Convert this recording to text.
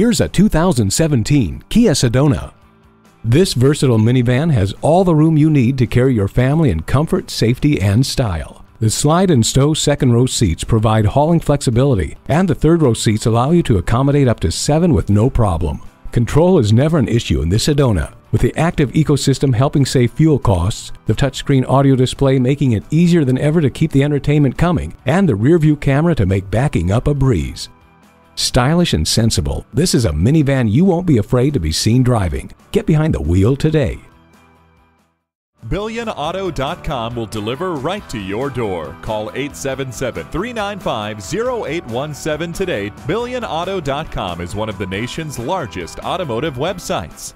Here's a 2017 Kia Sedona. This versatile minivan has all the room you need to carry your family in comfort, safety, and style. The slide and stow second row seats provide hauling flexibility, and the third row seats allow you to accommodate up to 7 with no problem. Control is never an issue in this Sedona, with the active ecosystem helping save fuel costs, the touchscreen audio display making it easier than ever to keep the entertainment coming, and the rear-view camera to make backing up a breeze. Stylish and sensible, this is a minivan you won't be afraid to be seen driving. Get behind the wheel today. BillionAuto.com will deliver right to your door. Call 877-395-0817 today. BillionAuto.com is one of the nation's largest automotive websites.